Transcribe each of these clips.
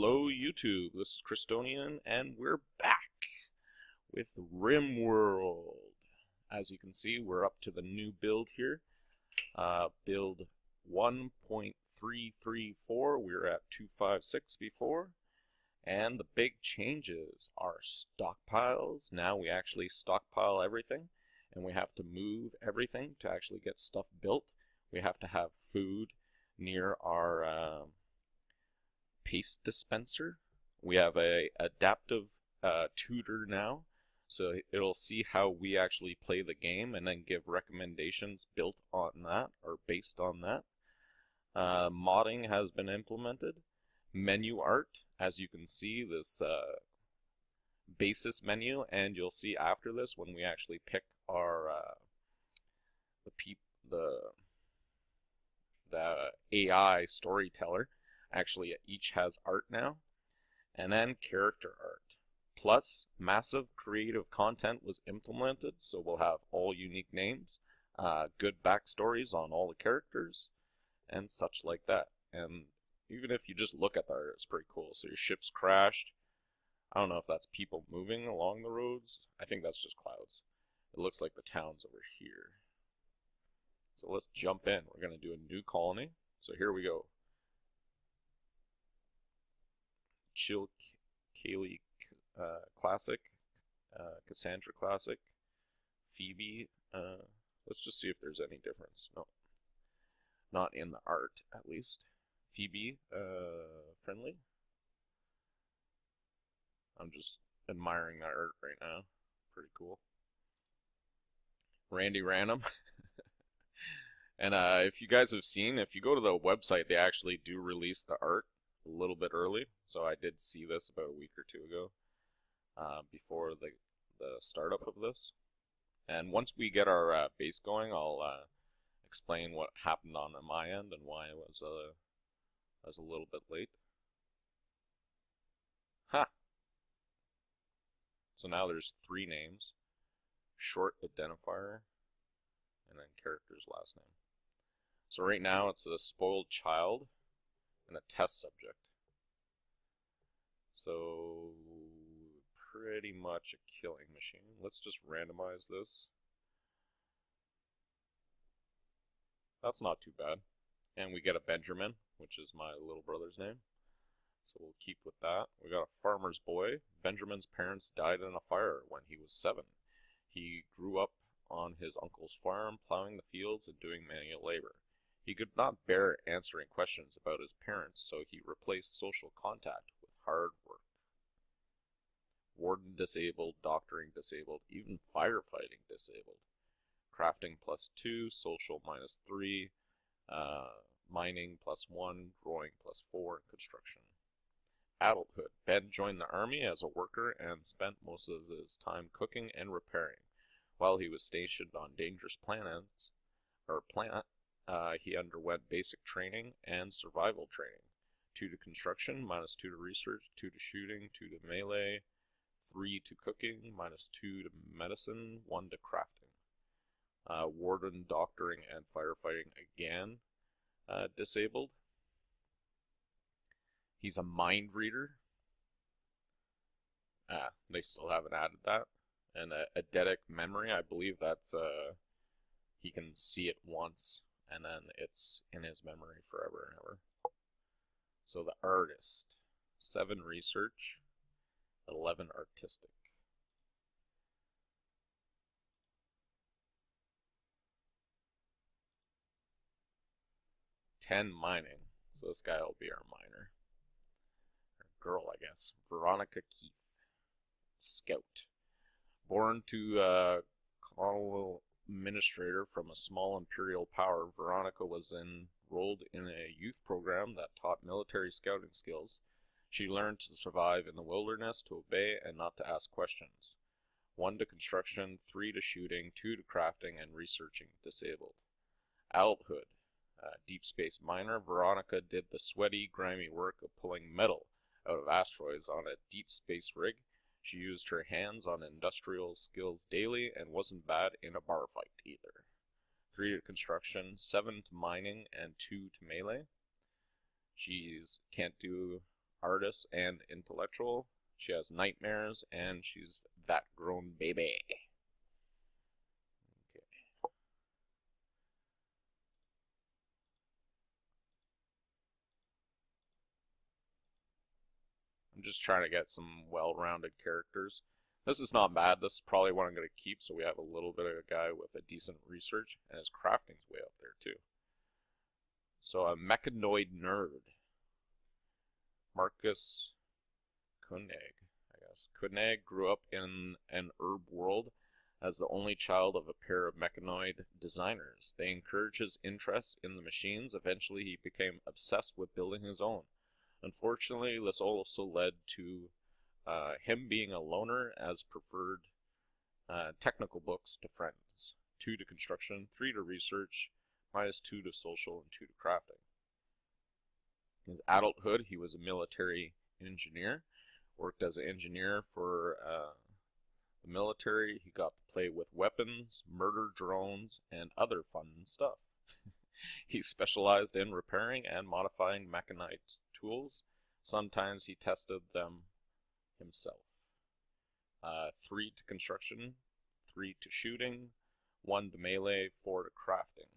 Hello YouTube, this is Christonian, and we're back with RimWorld. As you can see, we're up to the new build here. Build 1.334, we were at 256 before. And the big changes are stockpiles. Now we actually stockpile everything, and we have to move everything to actually get stuff built. We have to have food near our paste dispenser. We have a adaptive tutor now, so it'll see how we actually play the game and then give recommendations built on that or based on that. Modding has been implemented. Menu art, as you can see, this basis menu, and you'll see after this when we actually pick our the AI storyteller. Actually, each has art now, and then character art. Plus, massive creative content was implemented, so we'll have all unique names, good backstories on all the characters, and such like that. And even if you just look at the art, it's pretty cool. So your ship's crashed. I don't know if that's people moving along the roads. I think that's just clouds. It looks like the town's over here. So let's jump in. We're going to do a new colony. So here we go. Chill Kaylee Classic, Cassandra Classic, Phoebe. Let's just see if there's any difference. No, not in the art at least. Phoebe friendly. I'm just admiring that art right now. Pretty cool. Randy Random. And if you guys have seen, if you go to the website, they actually do release the art a little bit early, so I did see this about a week or two ago, before the startup of this. And once we get our base going, I'll explain what happened on my end and why I was a little bit late. Ha! Huh. So now there's three names, short identifier, and then character's last name. So right now it's a spoiled child and a test subject. So pretty much a killing machine. Let's just randomize this. That's not too bad. And we get a Benjamin, which is my little brother's name. So we'll keep with that. We got a farmer's boy. Benjamin's parents died in a fire when he was 7. He grew up on his uncle's farm, plowing the fields and doing manual labor. He could not bear answering questions about his parents, so he replaced social contact with hard work. Warden disabled, doctoring disabled, even firefighting disabled. Crafting +2, social -3, mining +1, growing +4, and construction. Adulthood. Ben joined the army as a worker and spent most of his time cooking and repairing. While he was stationed on dangerous planets, he underwent basic training and survival training. 2 to construction, -2 to research, 2 to shooting, 2 to melee, 3 to cooking, -2 to medicine, 1 to crafting. Warden, doctoring, and firefighting again disabled. He's a mind reader. They still haven't added that. And eidetic memory, I believe that's he can see it once, and then it's in his memory forever and ever. So the artist, 7 research, 11 artistic. Ten mining, so this guy will be our miner. Or girl, I guess. Veronica Keith, scout. Born to Carlwell administrator from a small imperial power, Veronica was enrolled in a youth program that taught military scouting skills. She learned to survive in the wilderness, to obey, and not to ask questions. 1 to construction, 3 to shooting, 2 to crafting, and researching disabled. Adulthood. Deep space miner, Veronica did the sweaty, grimy work of pulling metal out of asteroids on a deep space rig. She used her hands on industrial skills daily and wasn't bad in a bar fight either. 3 to construction, 7 to mining, and 2 to melee. She can't do artist and intellectual. She has nightmares, and she's that grown baby. Okay. I'm just trying to get some well-rounded characters. This is not bad. This is probably what I'm going to keep, so we have a little bit of a guy with a decent research, and his crafting's way up there, too. So a mechanoid nerd. Marcus Koenig, I guess. Koenig grew up in an herb world as the only child of a pair of mechanoid designers. They encouraged his interest in the machines. Eventually, he became obsessed with building his own. Unfortunately, this also led to him being a loner, as preferred technical books to friends, 2 to construction, 3 to research, -2 to social, and 2 to crafting. In his adulthood, he was a military engineer, worked as an engineer for the military. He got to play with weapons, murder drones, and other fun stuff. He specialized in repairing and modifying mechanized tools. Sometimes he tested them himself. 3 to construction, 3 to shooting, 1 to melee, 4 to crafting.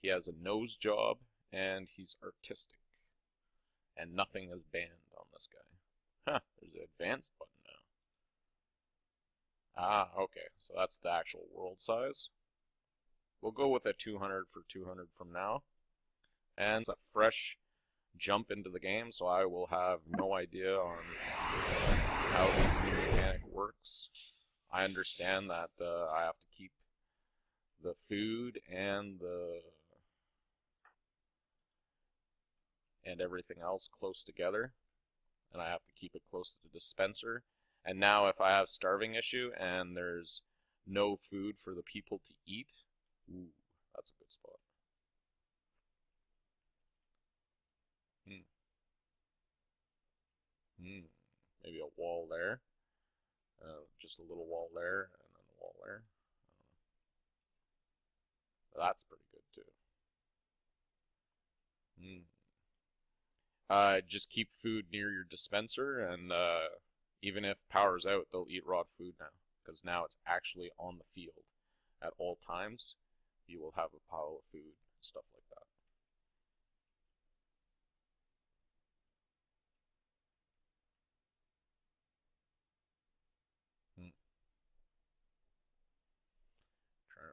He has a nose job, and he's artistic. And nothing is banned on this guy. Huh, there's an advanced button now. Ah, okay, so that's the actual world size. We'll go with a 200 for 200 from now. And it's a fresh jump into the game, so I will have no idea on how this new mechanic works. I understand that I have to keep the food and the everything else close together, and I have to keep it close to the dispenser. And now if I have starving issue and there's no food for the people to eat, ooh, that's a good spot. Maybe a wall there, just a little wall there, and then a wall there. That's pretty good too. Just keep food near your dispenser, and even if power's out, they'll eat raw food now, because now it's actually on the field. At all times, you will have a pile of food, stuff like that.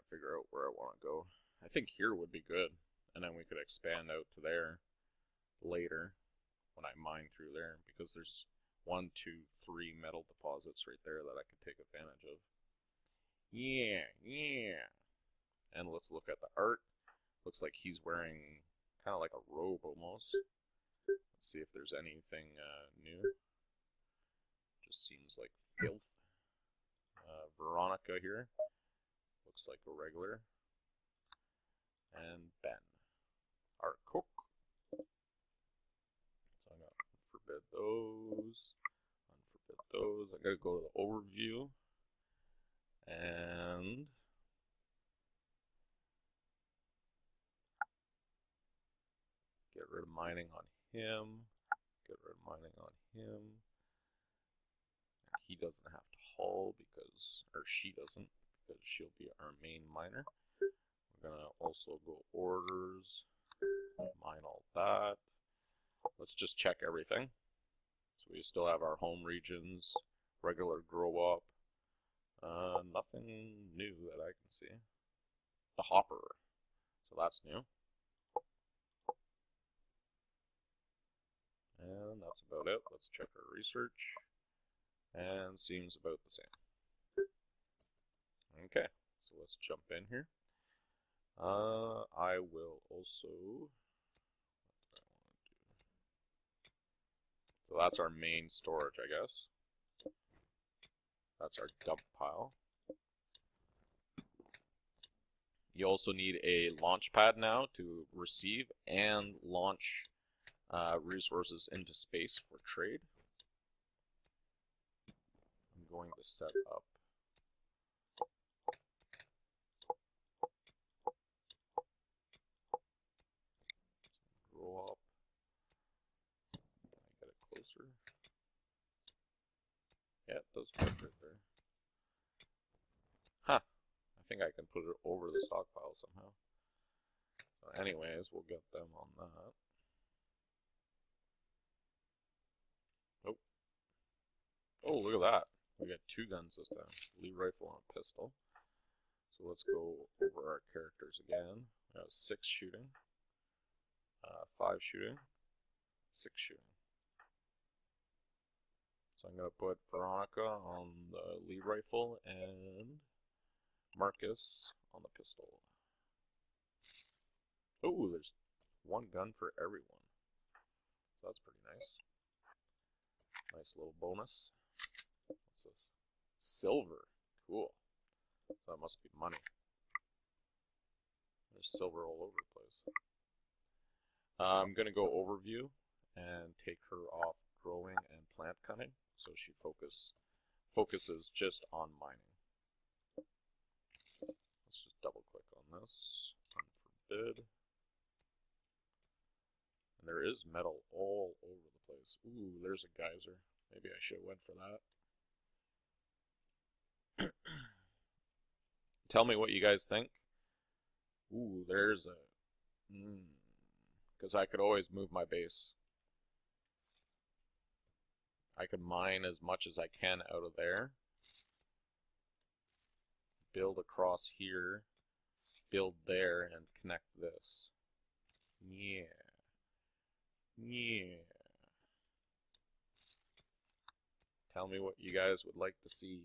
Figure out where I want to go. I think here would be good, and then we could expand out to there later when I mine through there, because there's 1, 2, 3 metal deposits right there that I could take advantage of. Yeah. And let's look at the art. Looks like he's wearing kind of like a robe almost. Let's see if there's anything new. Just seems like filth. Veronica here. Looks like a regular. And Ben, our cook. So I'm going to forbid those. Unforbid those. I'm going to go to the overview. And get rid of mining on him. Get rid of mining on him. He doesn't have to haul because, or she doesn't. Because she'll be our main miner. We're going to also go orders, mine all that. Let's just check everything. So we still have our home regions, regular grow up. Nothing new that I can see. The hopper. So that's new. And that's about it. Let's check our research. And seems about the same. Okay, so let's jump in here. I will also... So that's our main storage, I guess. That's our dump pile. You also need a launch pad now to receive and launch resources into space for trade. I'm going to set up that does work right there. Huh. I think I can put it over the stockpile somehow. So anyways, we'll get them on that. Oh. Oh, look at that. We got two guns this time. Lee rifle and a pistol. So let's go over our characters again. We have 6 shooting. 5 shooting. 6 shooting. So I'm going to put Veronica on the Lee rifle and Marcus on the pistol. Oh, there's one gun for everyone. So that's pretty nice. Nice little bonus. What's this? Silver. Cool. So that must be money. There's silver all over the place. I'm going to go overview and take her off growing and plant cutting, so she focuses just on mining. Let's just double click on this. Unforbid. And there is metal all over the place. Ooh, there's a geyser. Maybe I should have went for that. Tell me what you guys think. Ooh, there's a... because I could always move my base. I could mine as much as I can out of there. Build across here. Build there and connect this. Yeah. Yeah. Tell me what you guys would like to see.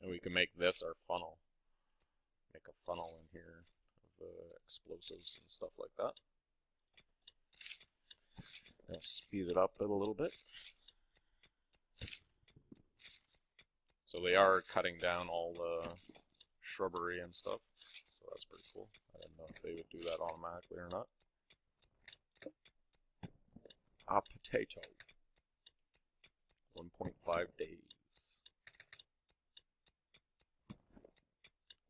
And we can make this our funnel. Make a funnel in here of explosives and stuff like that. I'll speed it up a little bit. So they are cutting down all the shrubbery and stuff. So that's pretty cool. I didn't know if they would do that automatically or not. Ah, potato. 1.5 days.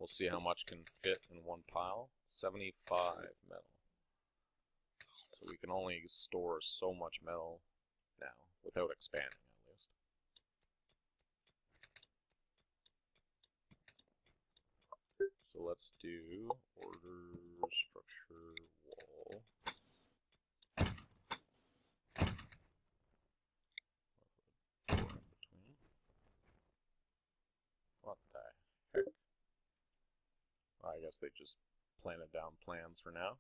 We'll see how much can fit in one pile. 75 metal. So we can only store so much metal now, without expanding at least. So let's do order structure wall. What the heck? Well, I guess they just planted down plans for now.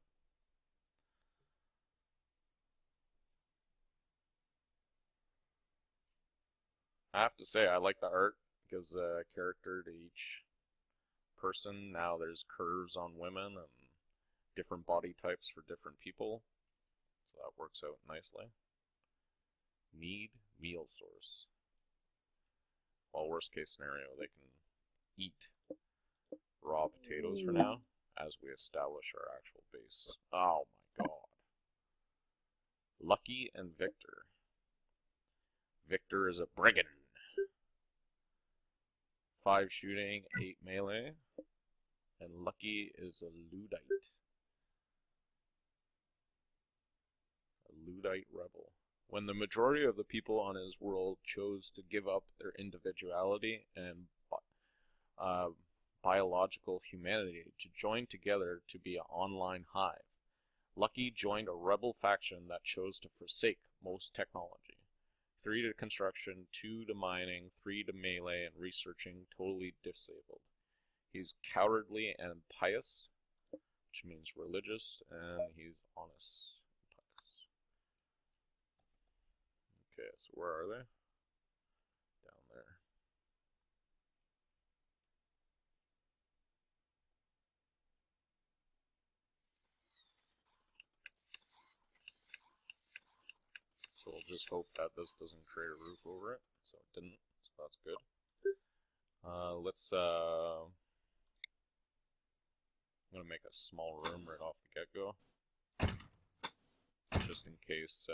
I have to say, I like the art. It gives a character to each person. Now there's curves on women and different body types for different people. So that works out nicely. Need meal source. Well, worst case scenario, they can eat raw potatoes for now as we establish our actual base. Oh my god. Lucky and Victor. Victor is a brigand. 5 shooting, 8 melee, and Lucky is a Luddite. A Luddite rebel. When the majority of the people on his world chose to give up their individuality and biological humanity to join together to be an online hive, Lucky joined a rebel faction that chose to forsake most technology. 3 to construction, 2 to mining, 3 to melee, and researching, totally disabled. He's cowardly and pious, which means religious, and he's honest and pious. Okay, so where are they? Down there. Just hope that this doesn't create a roof over it. So it didn't, so that's good. Let's I'm gonna make a small room right off the get-go, just in case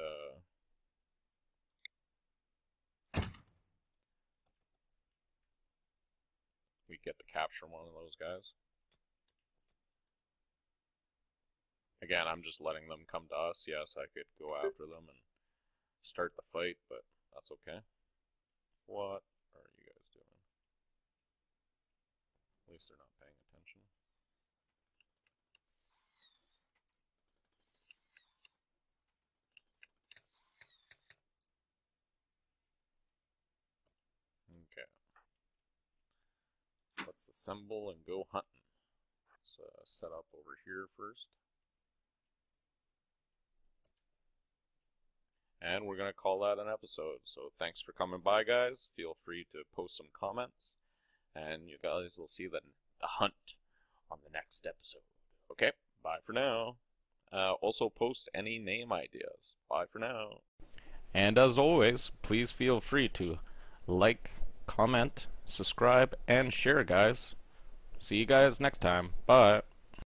we get to capture one of those guys. Again, I'm just letting them come to us. Yes, I could go after them and start the fight, but that's okay. What are you guys doing? At least they're not paying attention. Okay. Let's assemble and go hunting. Let's set up over here first. And we're going to call that an episode. So thanks for coming by, guys. Feel free to post some comments. And you guys will see the hunt on the next episode. Okay, bye for now. Also post any name ideas. Bye for now. And as always, please feel free to like, comment, subscribe, and share, guys. See you guys next time. Bye.